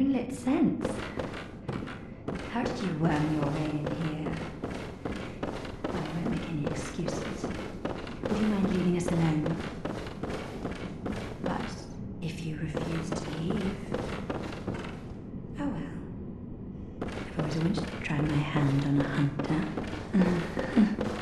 moonlit sense. How did you worm your way in here? I won't make any excuses. Would you mind leaving us alone? But if you refuse to leave... Oh well. I've always wanted to try my hand on a hunter.